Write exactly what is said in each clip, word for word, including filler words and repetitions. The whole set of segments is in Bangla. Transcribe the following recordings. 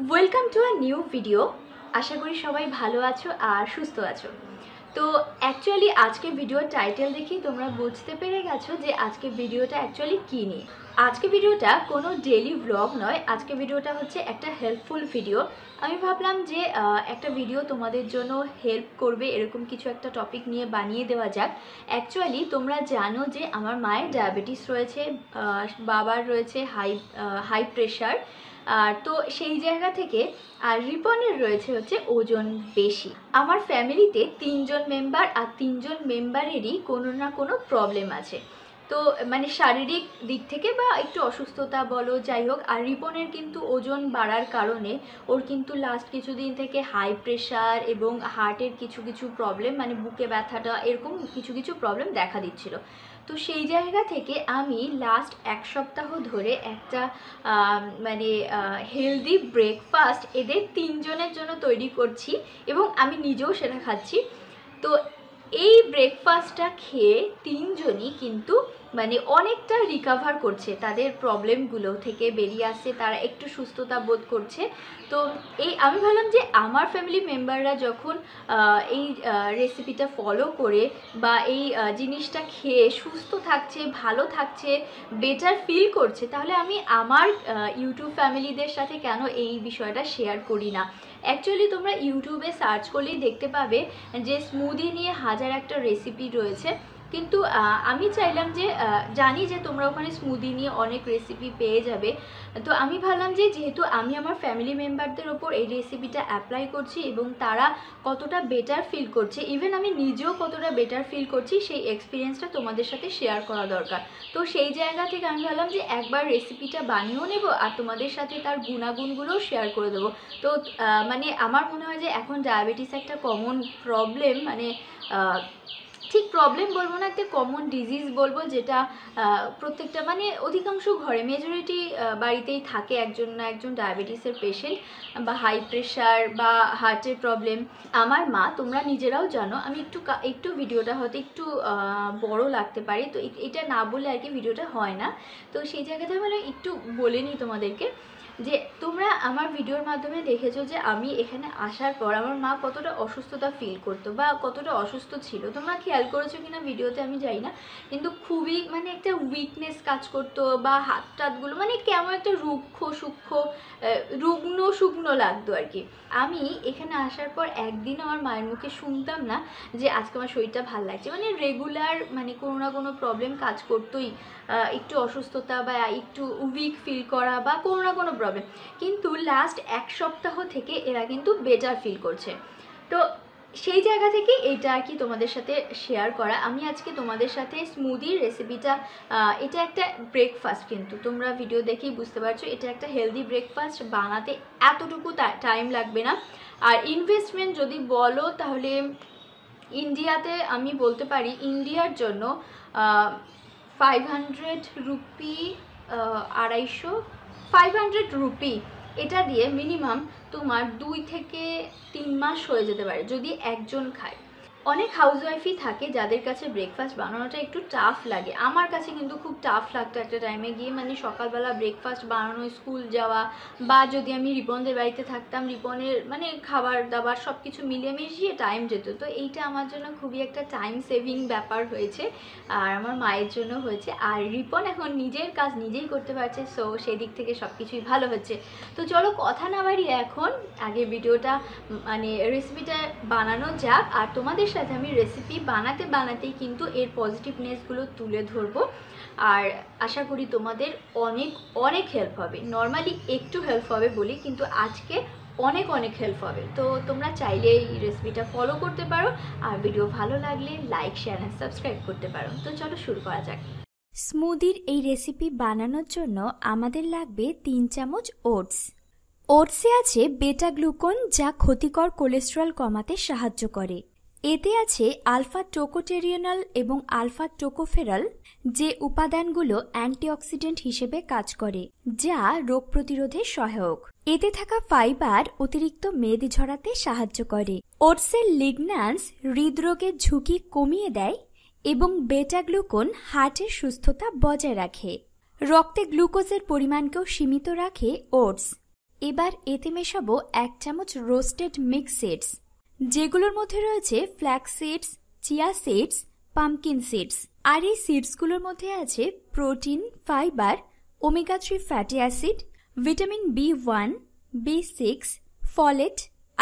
Welcome to our new video. आशा करी सबाई भालो आछो आर सुस्तो आछो। तो एक्चुअली आज के वीडियो टाइटल देखे तुम्हारा बुझते पेरे गेछो जे आज के वीडियोटा एक्चुअली कि निये। आज के वीडियोटा कोनो डेली व्लॉग नय, आज के वीडियोटा होच्छे एकटा हेल्पफुल वीडियो। आमी भाबलाम जे एकटा वीडियो तोमादेर जोन्नो हेल्प करबे एरकम किछु एकटा टपिक निये बानिये देवा जाक। एक्चुअली तोमरा जानो जे आमार मायेर डायाबेटिस रयेछे, बाबार रयेछे हाई हाई प्रेसार, तो सेई जायगा थेके रिपনের रयेछे होच्छे ओजन बेशी। आमार फैमिलीते तीनजन मेम्बर आर तीनजन मेम्बारेरই कोनो ना कोनो प्रब्लेम आछे। तो माने शारीरिक दिक थेके बा एकटु असुस्थता बोलो जाई होक। आर रिपनेर किन्तु ओजन बाड़ार कारणे ओर किन्तु लास्ट किछुदिन थेके हाई प्रेसार एबं हार्टेर किछु किछु प्रब्लेम, माने बुके ब्यथाटा एरकम किछु किछु प्रब्लेम देखा दिच्छिलो। तो सेई जायगा थेके आमी लास्ट एक सप्ताह धरे एकटा माने हेल्दी ब्रेकफास्ट एदेर तीनजनेर जोन्नो तैरी करछि एबं आमी निजेओ सेटा खाচ্ছি। तो এই ব্রেকফাস্টটা খেয়ে তিনজনই কিন্তু মানে অনেকটা রিকভার করছে, তাদের প্রবলেমগুলো থেকে বেরিয়ে আসছে, তারা একটু সুস্থতা বোধ করছে। তো এই আমি ভাবলাম যে আমার ফ্যামিলি মেম্বাররা যখন এই রেসিপিটা ফলো করে বা এই জিনিসটা খেয়ে সুস্থ থাকছে, ভালো থাকছে, বেটার ফিল করছে, তাহলে আমি আমার ইউটিউব ফ্যামিলিদের সাথে কেন এই বিষয়টা শেয়ার করি না। অ্যাকচুয়ালি তোমরা ইউটিউবে সার্চ করলেই দেখতে পাবে যে স্মুদি নিয়ে হাজার একটা রেসিপি রয়েছে, কিন্তু আমি চাইলাম যে জানি যে তোমরা ওখানে স্মুদি নিয়ে অনেক রেসিপি পেয়ে যাবে। তো আমি ভাবলাম যে যেহেতু আমি আমার ফ্যামিলি মেম্বারদের ওপর এই রেসিপিটা অ্যাপ্লাই করছি এবং তারা কতটা বেটার ফিল করছে, ইভেন আমি নিজেও কতটা বেটার ফিল করছি, সেই এক্সপিরিয়েন্সটা তোমাদের সাথে শেয়ার করা দরকার। তো সেই জায়গা থেকে আমি ভাবলাম যে একবার রেসিপিটা বানিয়েও নেব আর তোমাদের সাথে তার গুণাগুণগুলোও শেয়ার করে দেবো। তো মানে আমার মনে হয় যে এখন ডায়াবেটিস একটা কমন প্রবলেম, মানে ঠিক প্রবলেম বলবো না, একটা কমন ডিজিজ বলবো, যেটা প্রত্যেকটা মানে অধিকাংশ ঘরে মেজরিটি বাড়িতেই থাকে একজন না একজন ডায়াবেটিসের পেশেন্ট বা হাই প্রেশার বা হার্টের প্রবলেম। আমার মা, তোমরা নিজেরাও জানো, আমি একটু একটু ভিডিওটা হয়তো একটু বড় লাগতে পারি, তো এটা না বলে আর কি ভিডিওটা হয় না। তো সেই জায়গাতে মানে একটু বলে নিই তোমাদেরকে যে তোমরা আমার ভিডিওর মাধ্যমে দেখেছো যে আমি এখানে আসার পর আমার মা কতটা অসুস্থতা ফিল করতো বা কতটা অসুস্থ ছিল। তোমরা খেয়াল করেছো কিনা ভিডিওতে আমি জানি না, কিন্তু খুবই মানে একটা উইকনেস কাজ করতো বা হাত টাতগুলো মানে কেমন একটা রুক্ষ সূক্ষ্ম রুগ্ন শুকনো লাগতো আর কি। আমি এখানে আসার পর একদিন আমার মায়ের মুখে শুনতাম না যে আজকে আমার শরীরটা ভালো লাগছে, মানে রেগুলার মানে কোনো না কোনো প্রবলেম কাজ করতোই, একটু অসুস্থতা বা একটু উইক ফিল করা বা কোনো না কোনো প্রবলেম। কিন্তু লাস্ট এক সপ্তাহ থেকে এরা কিন্তু বেটার ফিল করছে। তো সেই জায়গা থেকে এইটা আর কি তোমাদের সাথে শেয়ার করা। আমি আজকে তোমাদের সাথে স্মুদির রেসিপিটা, এটা একটা ব্রেকফাস্ট, কিন্তু তোমরা ভিডিও দেখেই বুঝতে পারছো এটা একটা হেলদি ব্রেকফাস্ট, বানাতে এতটুকু টাইম লাগবে না। আর ইনভেস্টমেন্ট যদি বলো তাহলে ইন্ডিয়াতে আমি বলতে পারি ইন্ডিয়ার জন্য ফাইভ হান্ড্রেড রুপি আড়াইশো ফাইভ হান্ড্রেড রুপি এটা দিয়ে মিনিমাম তোমার দুই থেকে তিন মাস হয়ে যেতে পারে যদি একজন খায়। অনেক হাউসওয়াইফই থাকে যাদের কাছে ব্রেকফাস্ট বানানোটা একটু টাফ লাগে। আমার কাছে কিন্তু খুব টাফ লাগতো একটা টাইমে গিয়ে, মানে সকালবেলা ব্রেকফাস্ট বানানো, স্কুল যাওয়া, বা যদি আমি রিপনদের বাড়িতে থাকতাম রিপনের মানে খাবার দাবার সব কিছু মিলিয়ে মিশিয়ে টাইম যেত। তো এইটা আমার জন্য খুবই একটা টাইম সেভিং ব্যাপার হয়েছে আর আমার মায়ের জন্য হয়েছে। আর রিপন এখন নিজের কাজ নিজেই করতে পারছে, সো সেই দিক থেকে সব কিছুই ভালো হচ্ছে। তো চলো কথা না বাড়িয়ে এখন আগে ভিডিওটা মানে রেসিপিটা বানানো যাক। আর তোমাদের সাথে আমি রেসিপি বানাতে বানাতেই কিন্তু এর পজিটিভনেসগুলো তুলে ধরবো আর আশা করি তোমাদের অনেক অনেক হেল্প হবে। নর্মালি একটু হেল্প হবে বলি, কিন্তু আজকে অনেক অনেক হেল্প হবে। তো তোমরা চাইলে এই রেসিপিটা ফলো করতে পারো আর ভিডিও ভালো লাগলে লাইক, শেয়ার আর সাবস্ক্রাইব করতে পারো। তো চলো শুরু করা যাক। স্মুদির এই রেসিপি বানানোর জন্য আমাদের লাগবে তিন চামচ ওটস। ওটসে আছে বেটা গ্লুকন যা ক্ষতিকর কোলেস্টেরল কমাতে সাহায্য করে। এতে আছে আলফা টোকোটেরিয়েনল এবং আলফা টোকোফেরল, যে উপাদানগুলো অ্যান্টি অক্সিডেন্ট হিসেবে কাজ করে যা রোগ প্রতিরোধে সহায়ক। এতে থাকা ফাইবার অতিরিক্ত মেদ ঝরাতে সাহায্য করে। ওটসের লিগন্যান্স হৃদরোগের ঝুঁকি কমিয়ে দেয় এবং বেটা গ্লুকন হার্টের সুস্থতা বজায় রাখে। রক্তে গ্লুকোজের পরিমাণকেও সীমিত রাখে ওটস। এবার এতে মেশাবো এক চামচ রোস্টেড মিক্স সিডস, যেগুলোর মধ্যে রয়েছে flax seeds, chia seeds, pumpkin seeds. আর এই সিডসগুলোর মধ্যে আছে protein, fibre, omega three fatty acid, vitamin B one, B six, folate,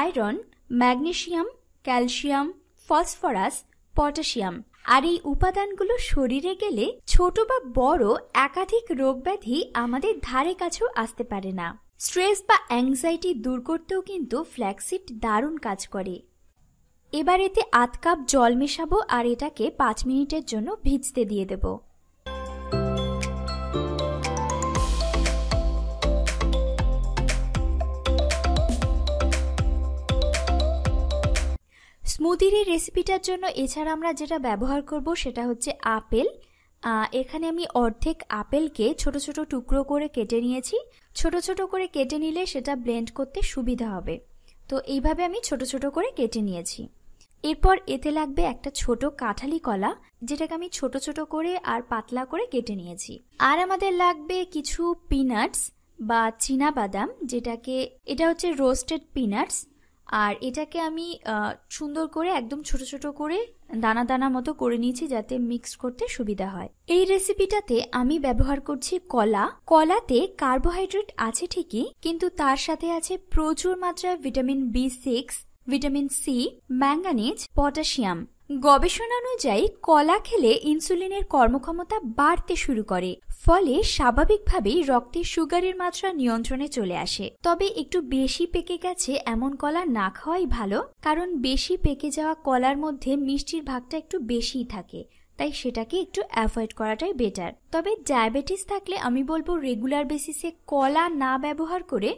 iron, magnesium, calcium, phosphorus, potassium. আর এই উপাদানগুলো শরীরে গেলে ছোট বা বড় একাধিক রোগ ব্যাধি আমাদের ধারে কাছেও আসতে পারে না। স্ট্রেস বা অ্যাংজাইটি দূর করতেও কিন্তু ফ্ল্যাক্সিড দারুণ কাজ করে। এবার এতে আধ কাপ জল মেশাবো আর এটাকে পাঁচ মিনিটের জন্য ভিজতে দিয়ে দেব। স্মুদির এই রেসিপিটার জন্য এছাড়া আমরা যেটা ব্যবহার করব সেটা হচ্ছে আপেল। এখানে আমি অর্ধেক আপেলকে ছোট ছোট টুকরো করে কেটে নিয়েছি। ছোট ছোট করে কেটে নিলে সেটা ব্লেন্ড করতে সুবিধা হবে, তো এইভাবে আমি ছোট ছোট করে কেটে নিয়েছি। এরপর এতে লাগবে একটা ছোট কাঁঠালি কলা, যেটাকে আমি ছোট ছোট করে আর পাতলা করে কেটে নিয়েছি। আর আমাদের লাগবে কিছু পিনাটস বা চীনা বাদাম, যেটাকে এটা হচ্ছে রোস্টেড পিনাটস। আর এটাকে আমি সুন্দর করে একদম ছোট ছোট করে দানা দানা মতো করে নিয়েছি যাতে মিক্স করতে সুবিধা হয়। এই রেসিপিটাতে আমি ব্যবহার করছি কলা। কলাতে কার্বোহাইড্রেট আছে ঠিকই, কিন্তু তার সাথে আছে প্রচুর মাত্রায় vitamin B six, vitamin C, manganese, potassium. গবেষণা অনুযায়ী কলা খেলে ইনসুলিনের কর্মক্ষমতা বাড়তে শুরু করে, ফলে স্বাভাবিকভাবেই রক্তে সুগারের মাত্রা নিয়ন্ত্রণে চলে আসে। তবে একটু বেশি পেকে গেছে এমন কলা না খাওয়াই ভালো, কারণ বেশি পেকে যাওয়া কলার মধ্যে মিষ্টির ভাগটা একটু বেশিই থাকে, তাই সেটাকে একটু অ্যাভয়েড করাটাই বেটার। তবে ডায়াবেটিস থাকলে আমি বলবো রেগুলার বেসিসে কলা না ব্যবহার করে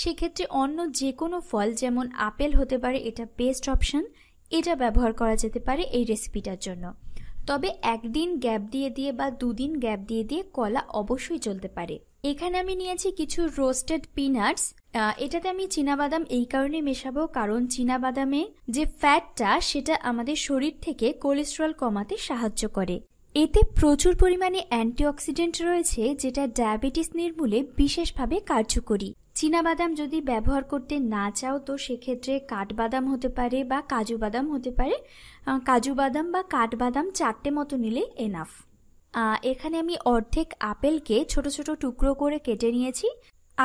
সেক্ষেত্রে অন্য যে কোনো ফল, যেমন আপেল হতে পারে, এটা বেস্ট অপশন। এটা ব্যবহার করা যেতে পারে এই রেসিপিটার জন্য। তবে একদিন গ্যাপ দিয়ে দিয়ে বা দুদিন গ্যাপ দিয়ে দিয়ে কলা অবশ্যই চলতে পারে। এখানে আমি নিয়েছি কিছু রোস্টেড পিনাটস। এটাতে আমি চীনাবাদাম এই কারণে মেশাবো কারণ চীনাবাদামে যে ফ্যাটটা সেটা আমাদের শরীর থেকে কোলেস্টেরল কমাতে সাহায্য করে। এতে প্রচুর পরিমাণে অ্যান্টি অক্সিডেন্ট রয়েছে, যেটা ডায়াবেটিস নির্মূলে বিশেষভাবে কার্যকরী। চীনাবাদাম যদি ব্যবহার করতে না চাও তো সেক্ষেত্রে কাঠবাদাম হতে পারে বা কাজু বাদাম হতে পারে। কাজু বাদাম বা কাঠবাদাম চারটে মতো নিলে এনাফ। এখানে আমি অর্ধেক আপেলকে ছোট ছোট টুকরো করে কেটে নিয়েছি।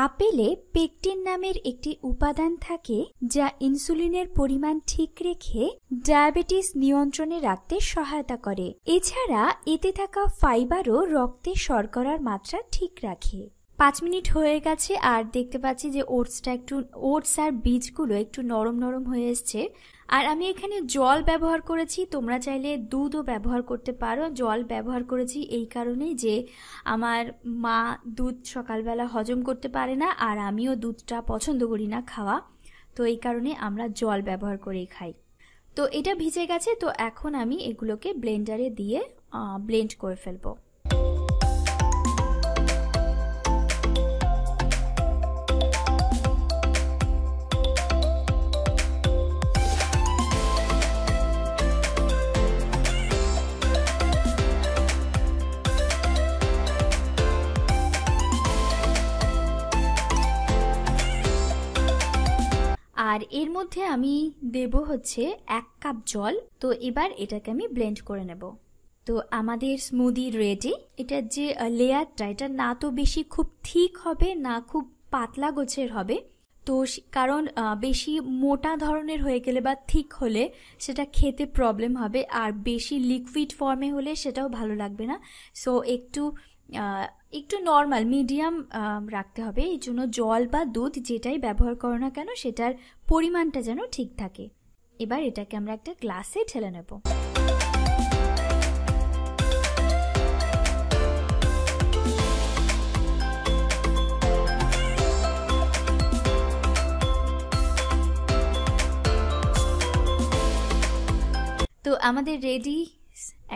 আপেলে পেকটিন নামের একটি উপাদান থাকে, যা ইনসুলিনের পরিমাণ ঠিক রেখে ডায়াবেটিস নিয়ন্ত্রণে রাখতে সহায়তা করে। এছাড়া এতে থাকা ফাইবারও রক্তে শর্করার মাত্রা ঠিক রাখে। পাঁচ মিনিট হয়ে গেছে আর দেখতে পাচ্ছি যে ওটসটা একটু ওটস আর বীজগুলো একটু নরম নরম হয়ে এসছে। আর আমি এখানে জল ব্যবহার করেছি, তোমরা চাইলে দুধও ব্যবহার করতে পারো। জল ব্যবহার করেছি এই কারণে যে আমার মা দুধ সকালবেলা হজম করতে পারে না, আর আমিও দুধটা পছন্দ করি না খাওয়া, তো এই কারণে আমরা জল ব্যবহার করেই খাই। তো এটা ভিজে গেছে, তো এখন আমি এগুলোকে ব্লেন্ডারে দিয়ে ব্লেন্ড করে ফেলবো। আর এর মধ্যে আমি দেব হচ্ছে এক কাপ জল। তো এবার এটাকে আমি ব্লেন্ড করে নেব। তো আমাদের স্মুদি রেডি। এটার যে লেয়ারটা, এটা না তো বেশি খুব ঠিক হবে না খুব পাতলা গোছের হবে, তো কারণ বেশি মোটা ধরনের হয়ে গেলে বা ঠিক হলে সেটা খেতে প্রবলেম হবে, আর বেশি লিকুইড ফর্মে হলে সেটাও ভালো লাগবে না। সো একটু একটু নর্মাল মিডিয়াম রাখতে হবে। এই জন্য জল বা দুধ যেটাই ব্যবহার করো না কেন সেটার পরিমাণটা যেন ঠিক থাকে। এবার এটাকে আমরা একটা গ্লাসে ঢেলে নেব। তো আমাদের রেডি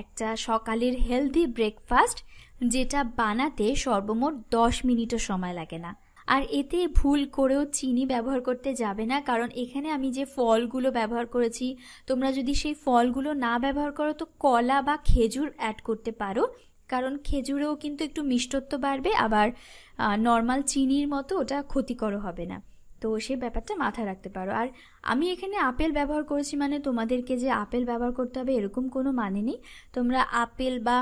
একটা সকালের হেলদি ব্রেকফাস্ট, যেটা বানাতে সর্বমোট দশ মিনিটও সময় লাগে না। আর এতে ভুল করেও চিনি ব্যবহার করতে যাবে না, কারণ এখানে আমি যে ফলগুলো ব্যবহার করেছি, তোমরা যদি সেই ফলগুলো না ব্যবহার করো তো কলা বা খেজুর অ্যাড করতে পারো, কারণ খেজুরেও কিন্তু একটু মিষ্টত্ব বাড়বে, আবার নর্মাল চিনির মতো ওটা ক্ষতিকর হবে না। তো সেই ব্যাপারটা মাথায় রাখতে পারো। আর আমি এখানে আপেল ব্যবহার করেছি মানে তোমাদেরকে যে আপেল ব্যবহার করতে হবে এরকম কোনো মানে নেই। তোমরা আপেল বা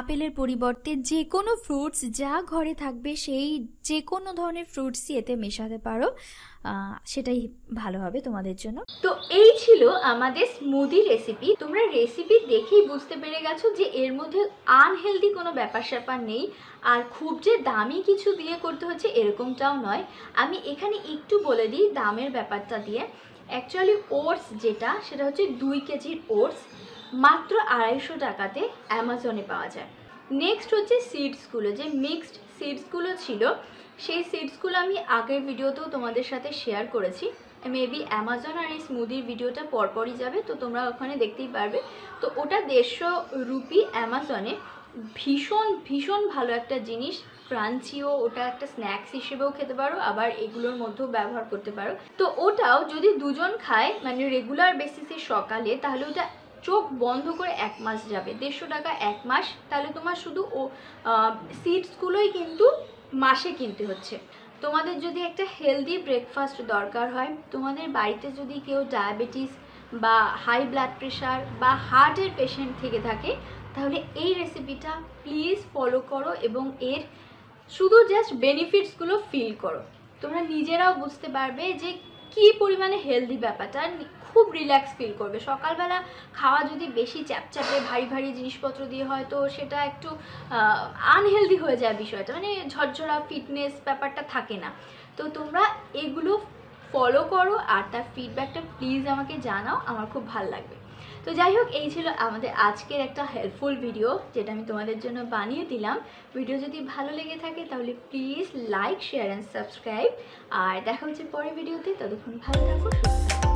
আপেলের পরিবর্তে যে কোনো ফ্রুটস যা ঘরে থাকবে সেই যে কোনো ধরনের ফ্রুটসই এতে মেশাতে পারো, সেটাই ভালো হবে তোমাদের জন্য। তো এই ছিল আমাদের স্মুদি রেসিপি। তোমরা রেসিপি দেখেই বুঝতে পেরে গেছো যে এর মধ্যে আনহেলদি কোনো ব্যাপার স্যাপার নেই, আর খুব যে দামি কিছু দিয়ে করতে হচ্ছে এরকমটাও নয়। আমি এখানে একটু বলে দিই দামের ব্যাপারটা দিয়ে। অ্যাকচুয়ালি ওটস যেটা, সেটা হচ্ছে দুই কেজির ওটস মাত্র আড়াইশো টাকাতে অ্যামাজনে পাওয়া যায়। নেক্সট হচ্ছে সিডসগুলো, যে মিক্সড সিডসগুলো ছিল সেই সিডসগুলো আমি আগের ভিডিওতেও তোমাদের সাথে শেয়ার করেছি। মেবি অ্যামাজন আর এই স্মুদির ভিডিওটা পরপরই যাবে, তো তোমরা ওখানে দেখতেই পারবে। তো ওটা দেড়শো রুপি অ্যামাজনে, ভীষণ ভীষণ ভালো একটা জিনিস, ক্রাঞ্চিও, ওটা একটা স্ন্যাক্স হিসেবেও খেতে পারো, আবার এগুলোর মধ্যেও ব্যবহার করতে পারো। তো ওটাও যদি দুজন খায় মানে রেগুলার বেসিসে সকালে, তাহলে ওটা চোখ বন্ধ করে এক মাস যাবে। দেড়শো টাকা এক মাস, তাহলে তোমার শুধু ও সিডসগুলোই কিন্তু মাসে কিনতে হচ্ছে। তোমাদের যদি একটা হেলদি ব্রেকফাস্ট দরকার হয়, তোমাদের বাড়িতে যদি কেউ ডায়াবেটিস বা হাই ব্লাড প্রেশার বা হার্টের পেশেন্ট থেকে থাকে, তাহলে এই রেসিপিটা প্লিজ ফলো করো এবং এর শুধু জাস্ট বেনিফিটসগুলো ফিল করো। তোমরা নিজেরাও বুঝতে পারবে যে কী পরিমাণে হেলদি ব্যাপারটা, খুব রিল্যাক্স ফিল করবে। সকালবেলা খাওয়া যদি বেশি চ্যাপচ্যাপে ভারী ভারী জিনিসপত্র দিয়ে হয় তো সেটা একটু আনহেলদি হয়ে যায় বিষয়টা, মানে ঝরঝরা ফিটনেস ব্যাপারটা থাকে না। তো তোমরা এগুলো ফলো করো আর তার ফিডব্যাকটা প্লিজ আমাকে জানাও, আমার খুব ভালো লাগবে। তো যাই হোক, এই ছিল আমাদের আজকের একটা হেল্পফুল ভিডিও যেটা আমি তোমাদের জন্য বানিয়ে দিলাম। ভিডিও যদি ভালো লেগে থাকে তাহলে please like, share and subscribe. আর দেখা হচ্ছে পরের ভিডিওতে, ততক্ষণ ভালো থাকো, সুস্থ থাকো।